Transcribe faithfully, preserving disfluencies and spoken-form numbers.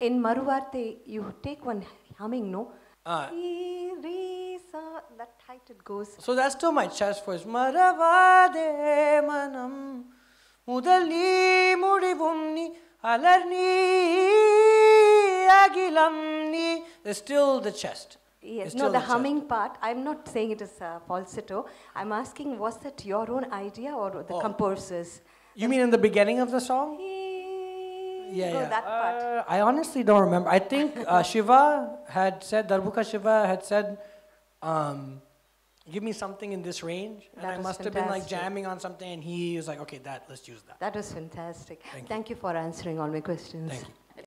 In Maruvaarthai, you take one humming, no? Uh, that height it goes. So that's still my chest voice. Maravade manam mudali mudivumni alarni agilamni. It's still the chest. Yes, no, the, the humming chest part, I'm not saying it is uh, falsetto. I'm asking, was that your own idea or the oh. composer's? You that's mean in the beginning of the song? Yeah, so yeah. That part. Uh, I honestly don't remember. I think uh, Shiva had said, Darbuka Siva had said, um, give me something in this range. And that I must fantastic. have been like jamming on something, and he was like, okay, that, let's use that. That was fantastic. Thank you, Thank you for answering all my questions. Thank you.